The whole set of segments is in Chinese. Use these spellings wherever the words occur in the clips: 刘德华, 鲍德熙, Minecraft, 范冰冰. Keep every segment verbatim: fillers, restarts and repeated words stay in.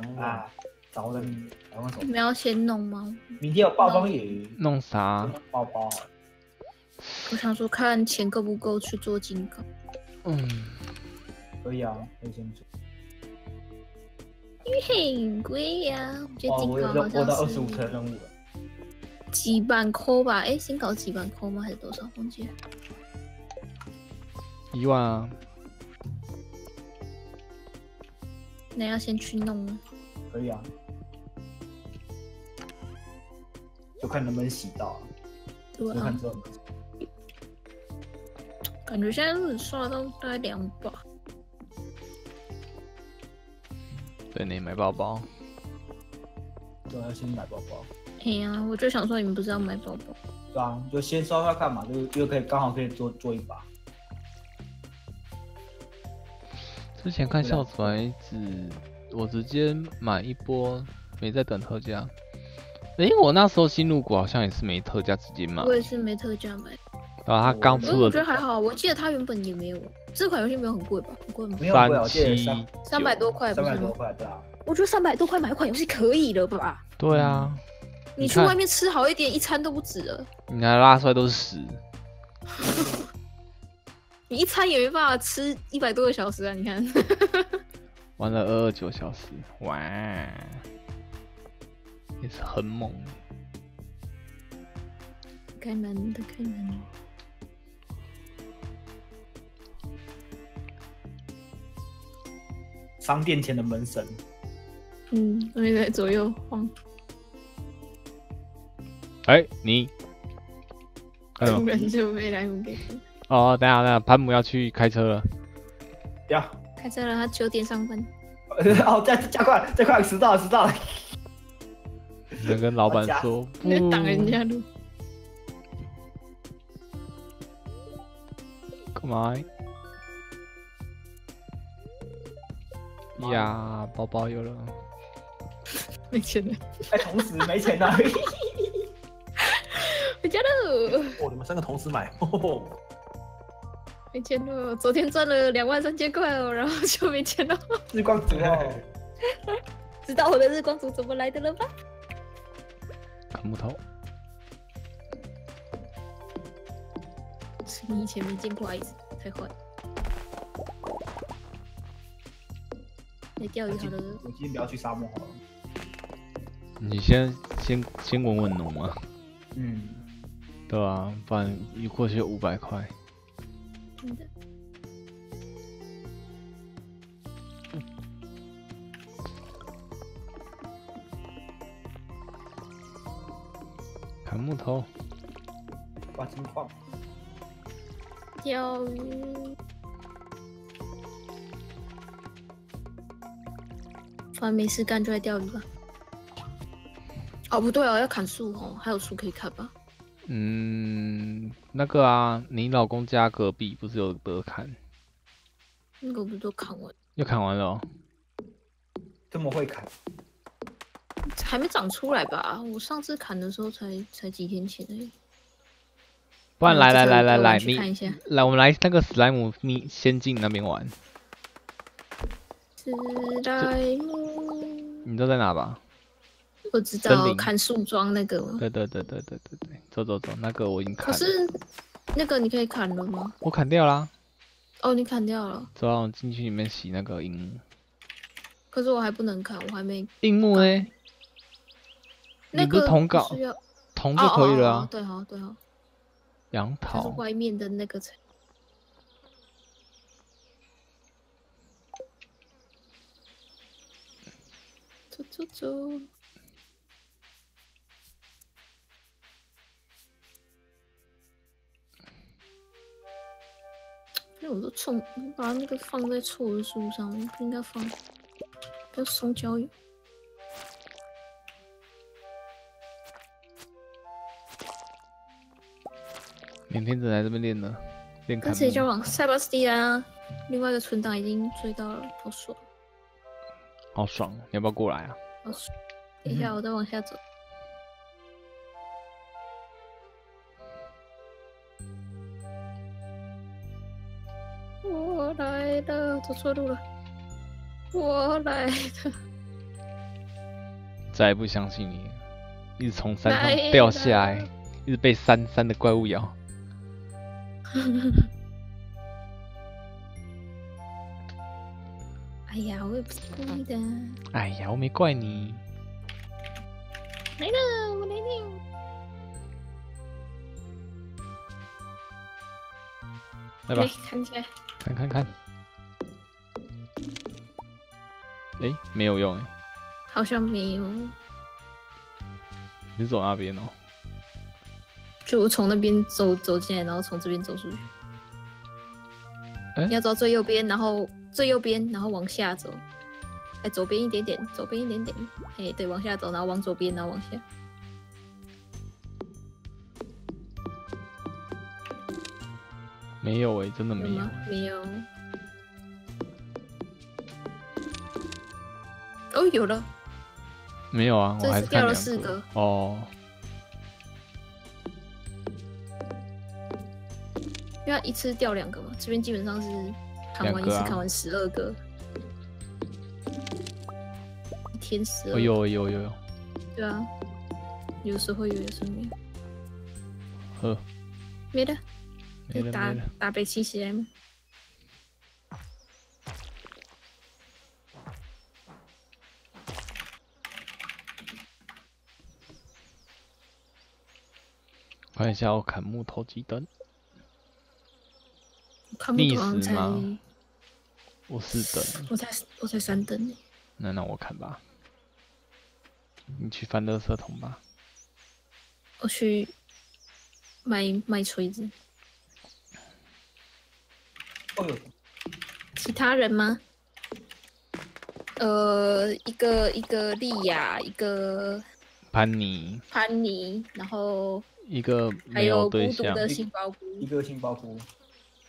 脏乱糟的，还有什么？你们要先弄吗？明天有暴风雨，弄啥？包包。我想说，看钱够不够去做金刚。嗯，可以啊，可以先做。因为很贵呀，我觉得金刚好像是。我到二十五层任务了。几万块吧？哎，先搞几万块吗？还是多少？忘记了。一万啊。 那要先去弄吗？可以啊，就看能不能洗到、啊。对啊。感觉现在日刷到大概两把。对，你买包包。对，要先买包包。哎呀、啊，我就想说，你们不是要买包包？对啊，就先刷刷看嘛，就就可以刚好可以做做一把。 之前看笑死孩子，我直接买一波，没在等特价。哎、欸，我那时候新入股好像也是没特价直接买。我也是没特价买。然后他刚出了。我觉得还好，我记得他原本也没有。这款游戏没有很贵吧？很贵吗？没有很贵，我记得三三百多块。三百多块对啊。我觉得三百多块买一款游戏可以了吧？对啊。你去外面吃好一点，一餐都不止了。你还拉出来都是屎。你一餐也没办法吃一百多个小时啊！你看，玩了二二九小时，哇，也是很猛。开门的，开门。商店前的门神。嗯，我也在左右晃。哎、欸，你。突然就被莱姆给。 哦，等下，等下，潘姆要去开车了。呀，开车了，他九点上班。哦，加加快，加快，迟到了，迟到了。你能跟老板说，你挡人家路。干嘛？呀，包包有了。没钱了。哎，同时没钱了。回家喽。哦，你们三个同时买。 没钱了，昨天赚了两万三千块哦，然后就没钱了。日光族哦，知道我的日光族怎么来的了吧？砍木头，是你以前没见过，太坏了。来钓鱼好了。我今天不要去沙漠好了。你先先先稳稳农嘛。嗯。对啊，不然一过去五百块。 真的，嗯、砍木头，挖金矿，钓鱼，反正没事干就来钓鱼吧。哦，不对哦，要砍树哦，还有树可以砍吧？ 嗯，那个啊，你老公家隔壁不是有得砍？那个不是都砍完？又砍完了、哦？这么会砍？还没长出来吧？我上次砍的时候才才几天前而已。不然来来来来来，你来我们来那个史莱姆秘仙境那边玩。史莱姆，你都在哪吧？ 我知道砍树桩那个吗？对对对对对对对，走走走，那个我已经砍了。可是那个你可以砍了吗？我砍掉啦。哦，你砍掉了。走啊，我进去里面洗那个樱木。可是我还不能砍，我还没。樱木哎，那个铜镐，铜就可以了啊。对好对好。杨桃。就是外面的那个才。走走走。 因为我都冲，我把那个放在错的树上，我不应该放，不要松胶鱼。明天只来这边练呢，练看。跟谁交往？塞巴斯蒂安啊，另外一个存档已经追到了，好爽。好爽，你要不要过来啊？好爽，等一下，我再往下走。嗯 我来的，走错路了。我来的。再也不相信你。一直从山上掉下来，一直被山山的怪物咬。哎呀，我也不是故意的。哎呀，我没怪你。来了，我来了。 来吧，看起来，看看看，哎、欸，没有用哎、欸，好像没有。你走那边哦、喔，就我从那边走走进来，然后从这边走出去。欸、你要走到最右边，然后最右边，然后往下走，哎、欸，左边一点点，左边一点点，哎、欸，对，往下走，然后往左边，然后往下。 没有哎、欸，真的没有、欸。没有。哦，有了。没有啊，我还是掉了四个。哦。因为一次掉两个嘛，这边基本上是砍完一次砍完十二个，一天十二个。有有有有。对啊，有时候有，有时候没有。呵。没了。 你打打北七十 M， 看一下我砍木头几等，历史吗？我四等，我才我才三等呢。那让我砍吧，你去翻垃圾桶吧。我去买买锤子。 其他人吗？呃，一个一个莉亚，一个潘妮，潘妮，然后一个没有对象，一个杏鲍菇，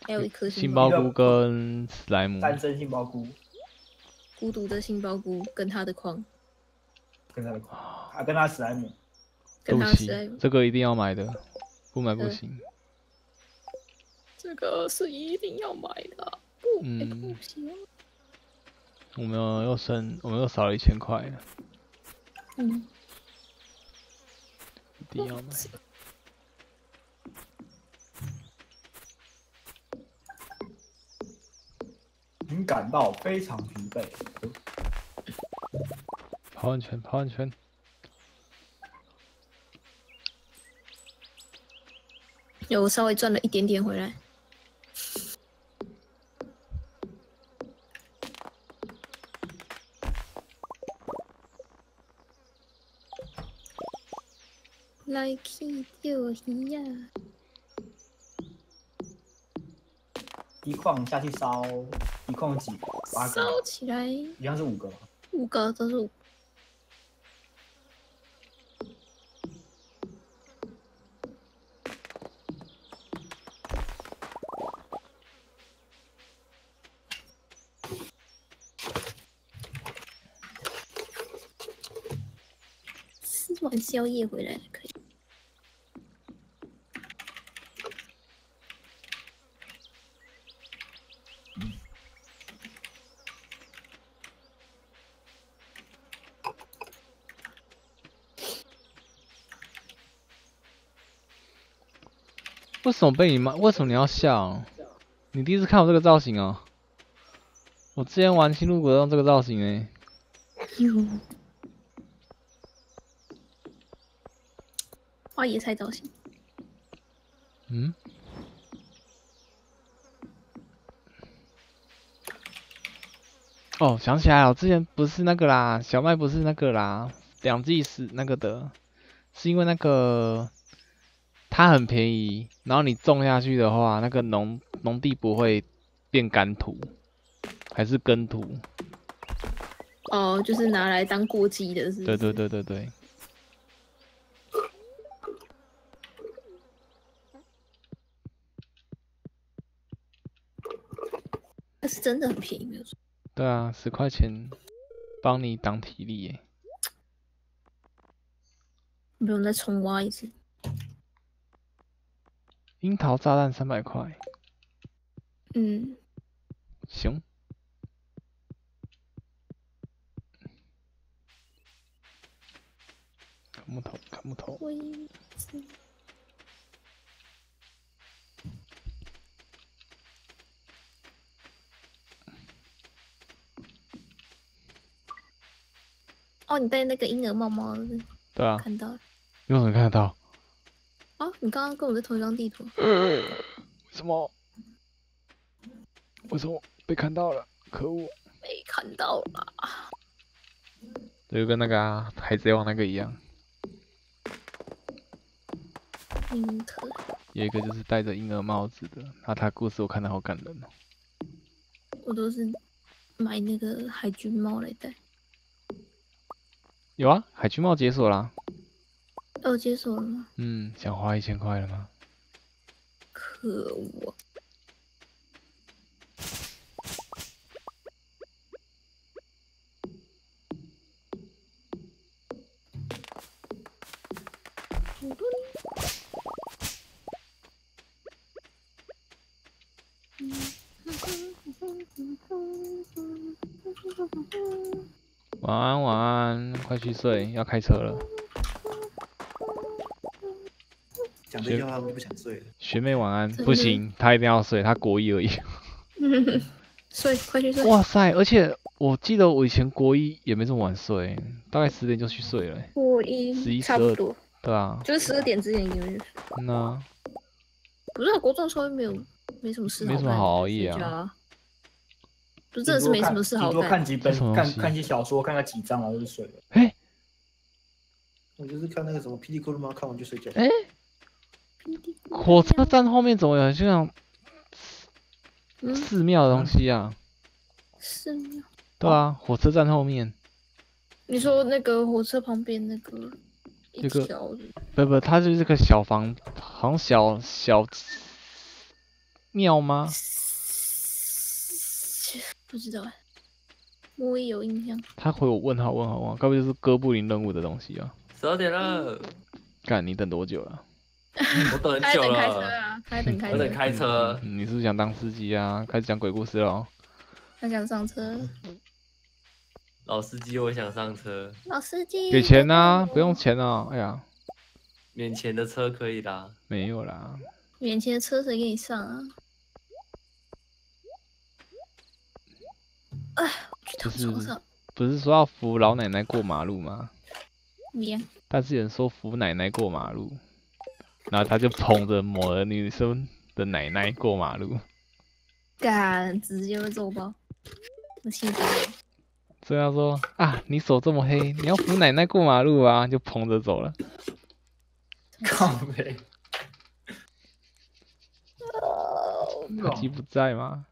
还有一颗杏鲍菇跟史莱姆，单身杏鲍菇，孤独的杏鲍菇跟他的框，跟他的框，啊，跟他史莱姆，跟他史莱姆，这个一定要买的，不买不行。 这个是一定要买的，不买不行。我们又剩，我们又少了一千块了。嗯，一定要买。您感到非常疲惫。跑完圈，跑完圈。 有稍微赚了一点点回来。 来去钓鱼呀！一矿下去烧，一矿几八个？烧起来。一样是五个吗？五个都是五。 晚宵夜回来可以。为什么被你骂？为什么你要笑？你第一次看我这个造型哦、喔！我之前玩《新入国》用这个造型哎、欸。哟。 画野菜造型。嗯。哦，想起来了，之前不是那个啦，小麦不是那个啦，两季是那个的，是因为那个它很便宜，然后你种下去的话，那个农农地不会变干土，还是耕土。哦，就是拿来当过季的是不是？对对对对对。 它是真的很便宜，没有错。对啊，十块钱帮你挡体力耶。不用再重挖一次。樱桃炸弹三百块。嗯。行。木头，砍木头。哦，你被那个婴儿猫猫对啊看到了，你怎么看得到？哦，你刚刚跟我在同一张地图。呃，为什么？为什么被看到了？可恶！被看到了。就跟那个、啊《海贼王》那个一样。婴儿。有一个就是戴着婴儿帽子的，然后他故事我看到好感人哦。我都是买那个海军帽来戴。 有啊，海军帽解锁啦。哦，解锁了吗？嗯，想花一千块了吗？可恶！晚安，晚安，快去睡，要开车了。讲这句话我就不想睡了。学妹晚安，不行，她一定要睡，她国一而已。睡，快去睡。哇塞，而且我记得我以前国一也没这么晚睡，大概十点就去睡了、欸。国一十一差不多。对啊。就是十二点之前有人。嗯啊。不是、啊，国中稍微没有，没什么事。没什么好熬夜啊。 就真的是没什么事好干，看几本，看看些小说，看个几章，然后就睡了。哎，我就是看那个什么《霹雳咕噜猫》，看完就睡觉。哎，火车站后面怎么有这样寺庙的东西啊？寺庙？对啊，火车站后面。你说那个火车旁边那个一条？不不，它就是个小房，好像小小庙吗？ 不知道哎，我也有印象。他回我问号问号问号，该不就是哥布林任务的东西啊？十二点了，干你等多久了？我等很久了。开车啊，开等开车。我等开车。你是不是想当司机啊？开始讲鬼故事喽。他想上车。老司机，我想上车。老司机。给钱啊，不用钱啊。哎呀，免钱的车可以啦。没有啦。免钱的车谁给你上啊？ 哎，不是不是说要扶老奶奶过马路吗？但是有人说扶奶奶过马路，然后他就捧着某个女生的奶奶过马路，干直接被揍爆，我气死了。所以他说啊，你手这么黑，你要扶奶奶过马路啊，就捧着走了。靠北，耳机不在吗？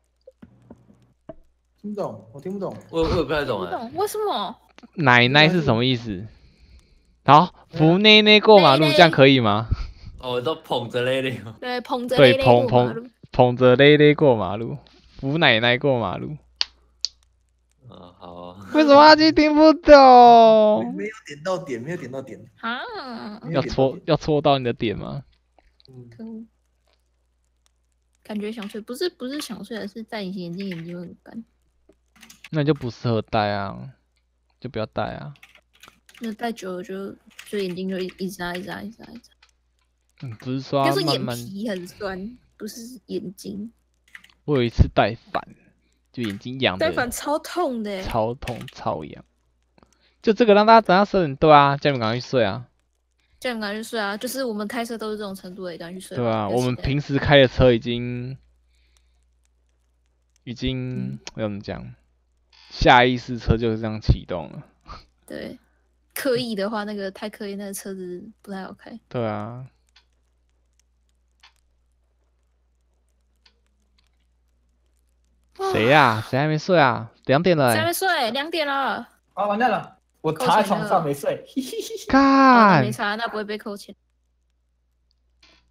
听不懂，我听不懂，我我也不太懂哎、欸。为什么？奶奶是什么意思？好，扶奶奶过马路，这样可以吗？哦，都捧着奶奶。对，捧着奶奶过马路。捧着奶奶过马路，扶奶奶过马路。啊，好啊。为什么阿基听不懂？没有点到点，没有点到点。啊！要戳，要戳到你的点吗？嗯。可恶。感觉想睡，不是不是想睡，而是戴隐形眼镜眼睛会很干。 那就不适合戴啊，就不要戴啊。那戴久了就就眼睛就一直啊一直啊一直啊一直。嗯，不是说就是眼皮很酸，不是眼睛。我有一次戴反，就眼睛痒。戴反超痛的。超痛超痒。就这个让大家等下睡，对啊，叫你们赶快去睡啊。叫你们赶快去睡啊！就是我们开车都是这种程度的，赶快去睡。对啊，我们平时开的车已经已经要怎么讲？ 下意识车就是这样启动了。对，刻意的话，那个太刻意，那个车子不太好开。对啊。谁呀？谁还没睡啊？两点了。谁还没睡？两点了。啊，完蛋了！我躺在床上没睡。看。没查，那不会被扣钱。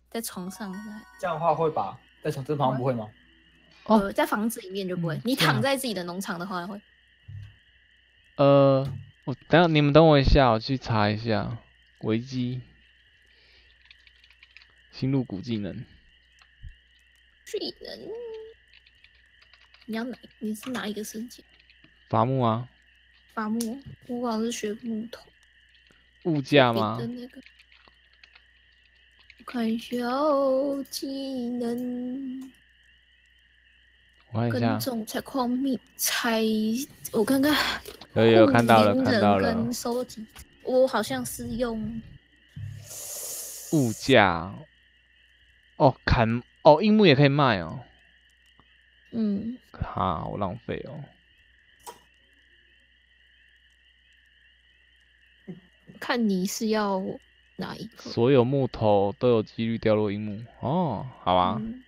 在床上。这样的话会吧？在床上好像不会吗？ 呃，在房子里面就不会。你躺在自己的农场的话会。呃，我等下你们等我一下，我去查一下维基新入谷技能。技能？你要哪？你是哪一个升级？伐木啊。伐木，我好像是学木头。物价吗？那个、看一下哦，技能。我看一下。跟踪采矿密采，我看看。有有看到了，看到了。跟收集，我好像是用物价。哦，砍哦，硬木也可以卖哦。嗯。啊，好浪费哦。 看你是要哪一个？所有木头都有几率掉落一幕哦，好啊。嗯